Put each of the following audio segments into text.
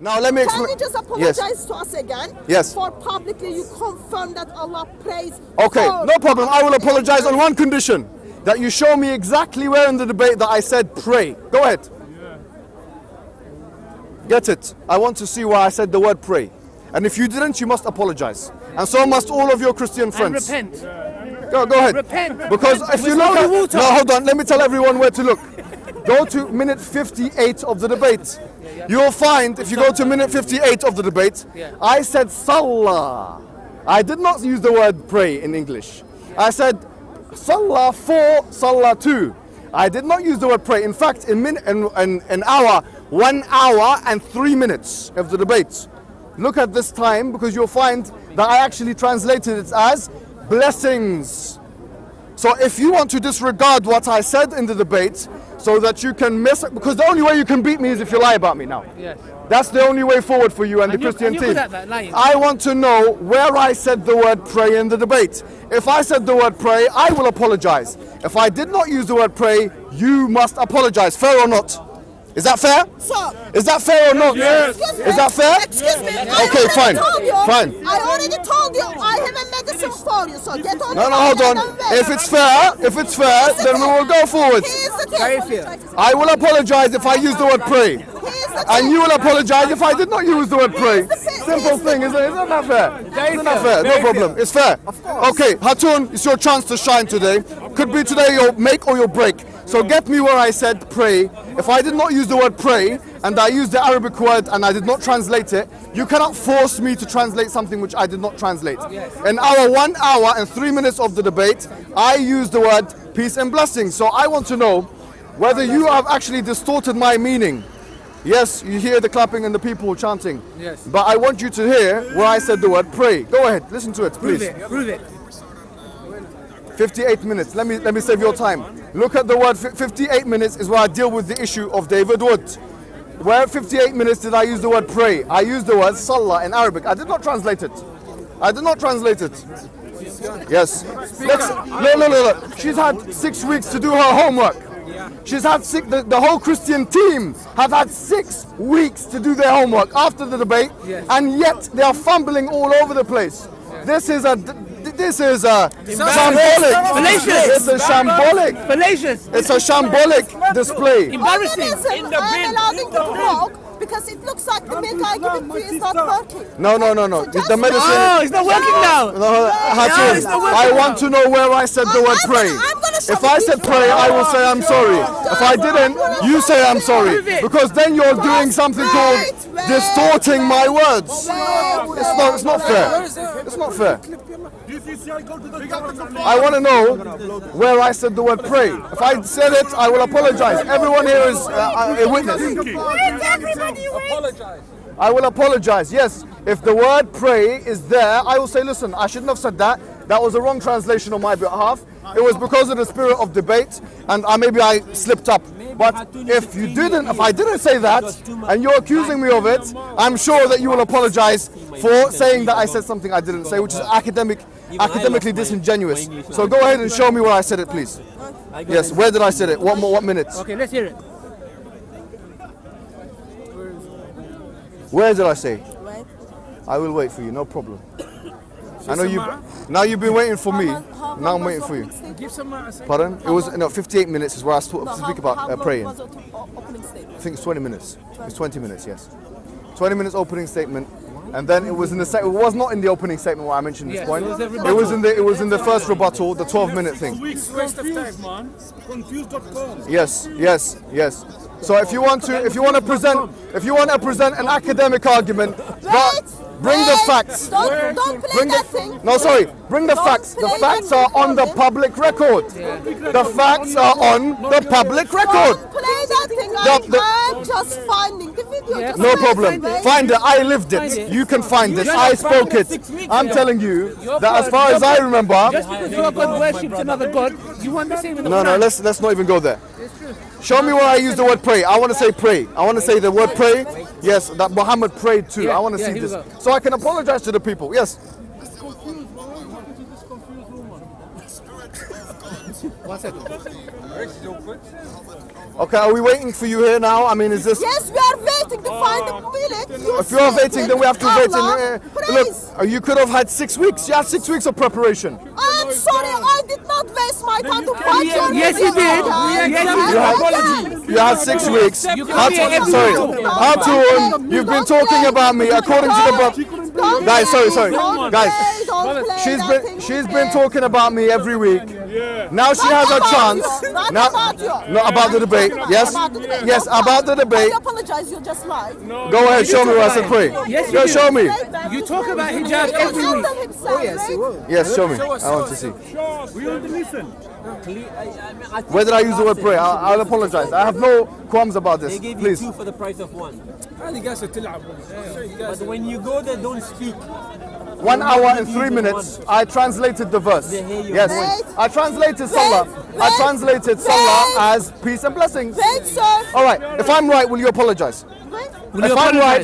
Now let me explain. Can you just apologize to us again? Yes. For publicly you confirm that Allah prays. Okay, no problem. I will apologize on one condition. That you show me exactly where in the debate that I said pray. Go ahead. Yeah. Get it. I want to see where I said the word pray. And if you didn't, you must apologize. And so must all of your Christian friends. And repent. Go ahead. Repent. Because if you look at... No, hold on. Let me tell everyone where to look. Go to minute 58 of the debate. You'll find, if you go to minute 58 of the debate, I said Salah. I did not use the word pray in English. I said Salah 4, Salah 2. I did not use the word pray. In fact, in 1 hour and 3 minutes of the debate, look at this time, because you'll find that I actually translated it as blessings. So if you want to disregard what I said in the debate, so that you can because the only way you can beat me is if you lie about me now. Yes. That's the only way forward for you and the Christian team. Good at that, lying. I want to know where I said the word pray in the debate. If I said the word pray, I will apologize. If I did not use the word pray, you must apologize. Fair or not? Is that fair? Sir. Is that fair or not? Yes. Is that fair? Excuse me. Okay, fine. Fine. I already told you I have a medicine for you, so get on. No, no, hold on. If it's fair, then we will go forward. I will apologize if I use the word pray. And you will apologize if I did not use the word pray. Simple thing, isn't that fair? Isn't that fair? No problem. It's fair. Okay, Hatun, it's your chance to shine today. Could be today your make or your break. So get me where I said pray. If I did not use the word pray, and I used the Arabic word and I did not translate it, you cannot force me to translate something which I did not translate. In our 1 hour and 3 minutes of the debate, I used the word peace and blessings. So I want to know whether you have actually distorted my meaning. Yes, you hear the clapping and the people chanting. Yes. But I want you to hear where I said the word pray. Go ahead, listen to it, please. Prove it. 58 minutes. Let me save your time. Look at the word. 58 minutes is where I deal with the issue of David Wood. Where 58 minutes did I use the word pray? I used the word Salah in Arabic. I did not translate it. I did not translate it. Yes. No. She's had 6 weeks to do her homework. She's had the whole Christian team have had 6 weeks to do their homework after the debate, and yet they are fumbling all over the place. This is shambolic. Fallacious. It's a shambolic. Fallacious. It's a shambolic display. Embarrassing. In the bin. Because it looks like the milk I give it to you is not working. No. So the medicine. No, it's not working now. I want to know where I said the word pray. If I said pray, I will say I'm sorry. If I didn't, you say I'm sorry. Because then you're doing something called distorting my words. It's not fair. It's not fair. I want to know where I said the word pray. If I said it, I will apologize. Everyone here is a witness. I will apologize. Yes, if the word pray is there, I will say, listen, I shouldn't have said that. That was a wrong translation on my behalf. It was because of the spirit of debate, and maybe I slipped up. But if I didn't say that, and you're accusing me of it, I'm sure that you will apologize for saying that I said something I didn't say, which is academically disingenuous. So go ahead and show me where I said it, please. Yes, where did I say it? What minutes? Okay, let's hear it. Where did I say? Wait. I will wait for you, no problem. I know you. Now you've been waiting for me. Now I'm waiting for you. Pardon? It was 58 minutes is where I speak about praying. I think it's 20 minutes. It's 20 minutes, yes. 20 minutes opening statement, and then it was in the. It was not in the opening statement where I mentioned this point. It was in the first rebuttal, the 12-minute thing. Yes. So if you want to present an academic argument, but bring the facts. Don't play that thing. No, sorry. Bring the facts. The facts are on the public record. The facts are on the public record. Don't play that thing. I'm just finding the video. No problem. Find it. I lived it. You can find it. I spoke it. I'm telling you that as far as I remember. Just because your God worships another God, you want the same. No. Let's not even go there. Show me where I use the word pray. I want to say pray. I want to say the word pray. Yes, that Muhammad prayed too. I want to see this. So I can apologize to the people. Yes. Okay, are we waiting for you here now? I mean, is this... Yes, we are waiting to find the village. if you're waiting, then we have to wait. Look, you could have had 6 weeks. You had 6 weeks of preparation. I'm sorry, I did not waste my time to fight you. Yes, you did. You had 6 weeks. Sorry, Hatun, you've been talking about me according to the book. Guys, sorry, guys. She's been talking about me every week. Now she has a chance. Not about the debate. Yes, yes, about the debate. I apologize. You just lied. Go ahead, show me where I should pray. Yes, you show me. You talk about hijab every week. Yes, show me. I want to see. We want to listen. Where did I use the word pray? I'll apologize. I have no qualms about this. They gave you two for the price of one. But when you go there, don't speak. 1 hour and 3 minutes, I translated the verse. Yes, I translated Salah. I translated Salah as peace and blessings. All right, if I'm right, will you apologize? If I'm right,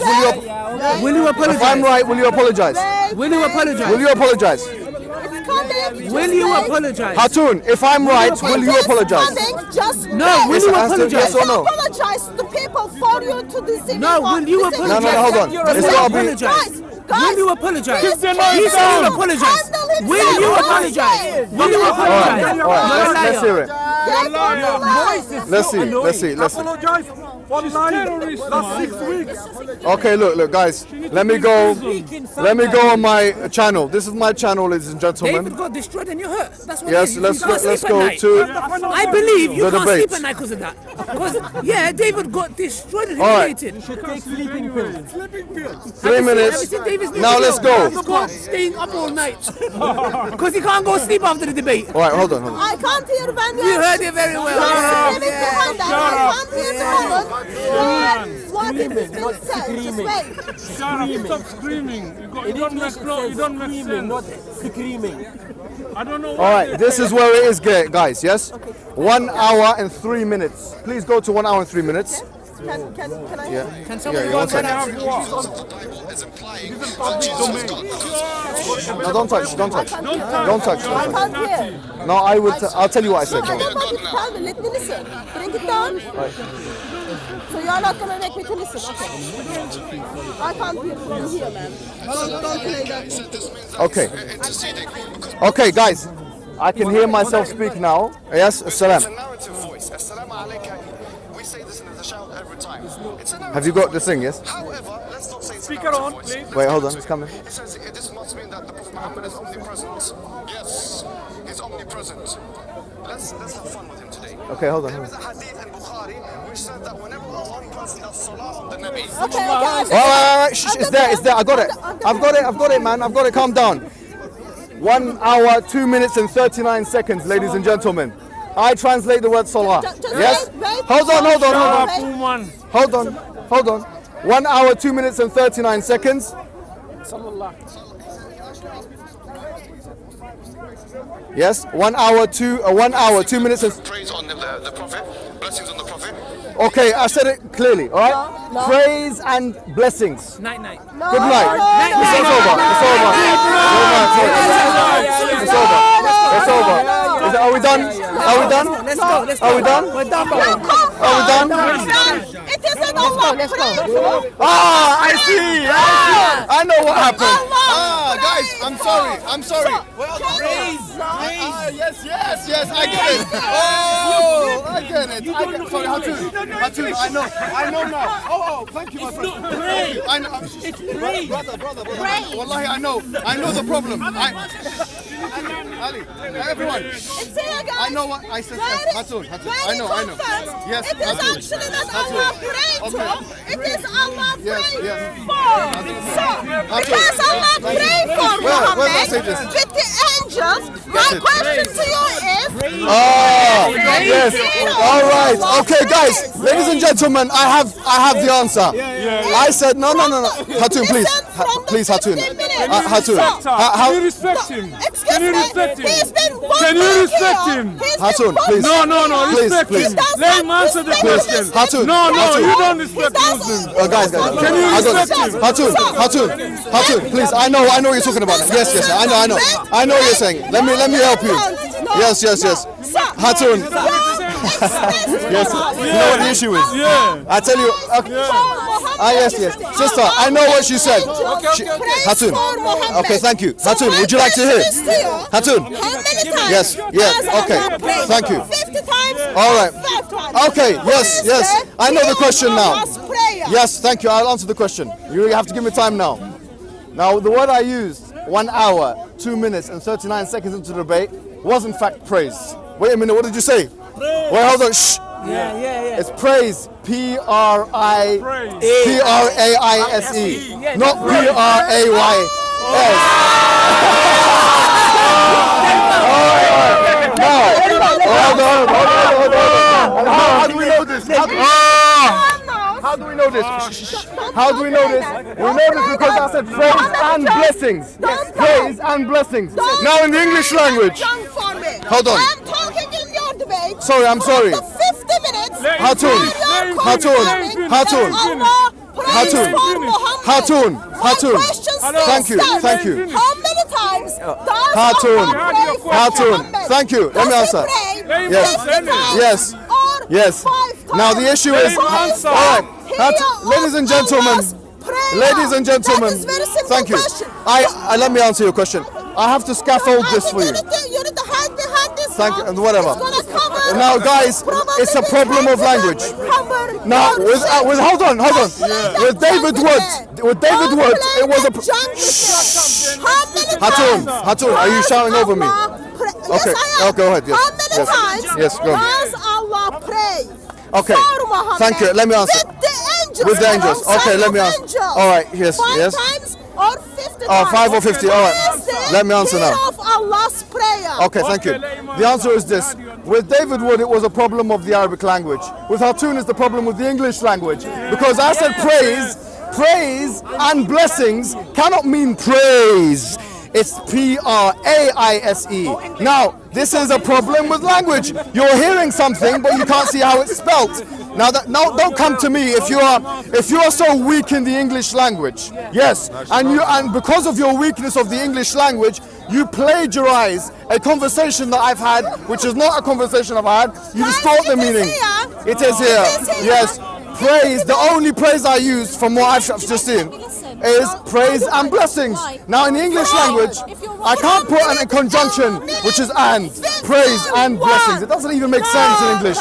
will you apologize? If I'm right, will you apologize? Will you apologize? Will you apologize? Will you apologize? Hatun, if I'm right, will you apologize? No, will you apologize? Yes or no? Apologize to people for you to deceive. No, will you apologize? No, hold on. Will you apologize? He said will apologize. Will you apologize? Will you apologize? Let's hear it. Let's see. Apologize for lying last 6 weeks. Okay, look, guys. Let me go on my channel. This is my channel, ladies and gentlemen. David got destroyed and you hurt. That's what yes, let's go to. I believe you can't sleep at night because of that. Because David got destroyed and humiliated. You should take sleeping pills. 3 minutes. Now let's go. Staying up all night because he can't go sleep after the debate. All right, hold on. I can't hear Van. You heard it very well. I can't hear what it has been said. Just wait. Stop screaming. You don't make sense. I don't know. All right, this is where it is, guys. Yes. Okay. 1 hour and 3 minutes. Please go to 1 hour and 3 minutes. Okay. Can I? Yeah. Can somebody go and have water? No, don't touch. No, I will. I'll tell you what I said. I don't want you to tell me. Let me listen. Bring it down. So you are not going to make me to listen, okay? I can't hear from here, man. Don't play that. Okay. Okay, guys. I can hear myself speak now. Yes, assalam. It's a narrative voice. Assalamu alaikum. We say this in the shout every time. Have you got the thing, yes? However, let's not say it's a narrative voice. Wait, hold on. It's coming. It says this must mean that the Prophet Muhammad is omnipresent. Yes, he's omnipresent. Let's have fun with him today. Okay, hold on. There is a hadith in Bukhari which said that whenever one person does salah on the Nabi. Okay, alright, it's there. I've got it, man. Calm down. 1 hour, 2 minutes and 39 seconds, ladies and gentlemen. I translate the word salah. Yes? Hold on. 1 hour, 2 minutes and 39 seconds. Yes, 1 hour, 2 minutes and praise on the Prophet, blessings on the Prophet. Okay, I said it clearly, alright? No. Praise and blessings. Night. Good night. It's over. Are we done? Let's go. We're done. It is an Allah. Let's go. I see. I know what happened. Guys, I'm sorry. Well, praise. Yes, I get it. Oh, I get it. Sorry, Hatun, I know now. Oh, thank you, my friend. It's not praise. I know. It's praise. Brother. Wallahi, I know the problem. Ali, everyone. I know what I said. Hatun, I know. Yes, it is actually not Allah praying to. It is Allah praying for. Because Allah prayed for Muhammad with the angels. My question to you is. Yes. All right. Okay, guys, ladies and gentlemen, I have the answer. I said no. Hatun, please, Hatun. Hatun, you respect him. Can you respect him? Can you respect him? Hatun, please. No, respect him. Let him answer the question. Hatun. No, you don't respect Muslims. Guys. Can you respect him? Hatun, please. I know you're talking about. Yes, I know. I know you're saying. Let me help you. Yes. Hatun. Yes. You know what the issue is? I tell you. Okay. Ah, yes, yes. Sister, I know what she said. Okay. Hatun. Okay, thank you. Hatun, would you like to hear? Hatun. How many times? Yes, yes. Okay, thank you. 50 times? All right. 5 times. Okay, yes, yes. I know the question now. Yes, thank you. I'll answer the question. You have to give me time now. Now, the word I used, 1 hour, 2 minutes, and 39 seconds into the debate, was in fact praise. Wait a minute, what did you say? Praise. Wait, hold on. Shh. Yeah. It's praise. P-R-A-I-S-E. Not P-R-A-Y-S. Now, how do we know this? How do we know this? How do we know this? We know this because I said praise and blessings. Yes, praise and blessings. Now in the English language. Hold on. I'm talking in your debate. Sorry, I'm sorry. 50 minutes. Hatun. Thank you. How many times does Hatun. Thank you. Let me answer. Yes. Yes. Now the issue is, ladies and gentlemen, thank you. Let me answer your question. I have to scaffold this for you. Thank you, and whatever. Now, guys, it's a problem of language. Now, hold on. With David Wood, it was a. Hatun, are you shouting over me? Okay, go ahead. Yes, go on. Okay, thank you. Let me answer. With the angels. Okay, let me answer. All right, yes, yes. 5 or 50. All right, let me answer now. Okay, thank you. The answer is this. With David Wood, it was a problem of the Arabic language. With Hatun, it's the problem with the English language. Because I said praise and blessings cannot mean praise. It's P-R-A-I-S-E. Now, this is a problem with language. You're hearing something, but you can't see how it's spelt. Now, don't come to me if you are so weak in the English language. Yes, and because of your weakness of the English language, you plagiarize a conversation that I've had, which is not a conversation I've had. You distort the meaning. It is here. Yes, praise. The only praise I used from what I've just seen is praise and blessings. Now in the English language, I can't put in a conjunction which is and. Praise and blessings. It doesn't even make sense in English.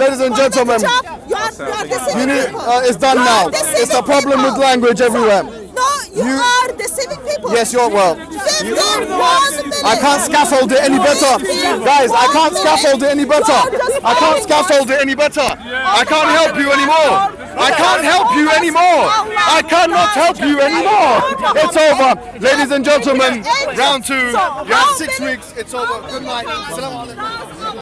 Ladies and gentlemen, it's done now. It's a problem with language everywhere. You are deceiving people. Yes, you are. Well, I can't scaffold it any better. Guys, I can't scaffold it any better. I can't scaffold it any better. I can't help you anymore. I can't help you anymore. I cannot help you anymore. It's over. Ladies and gentlemen, round 2. You have 6 weeks. It's over. Good night.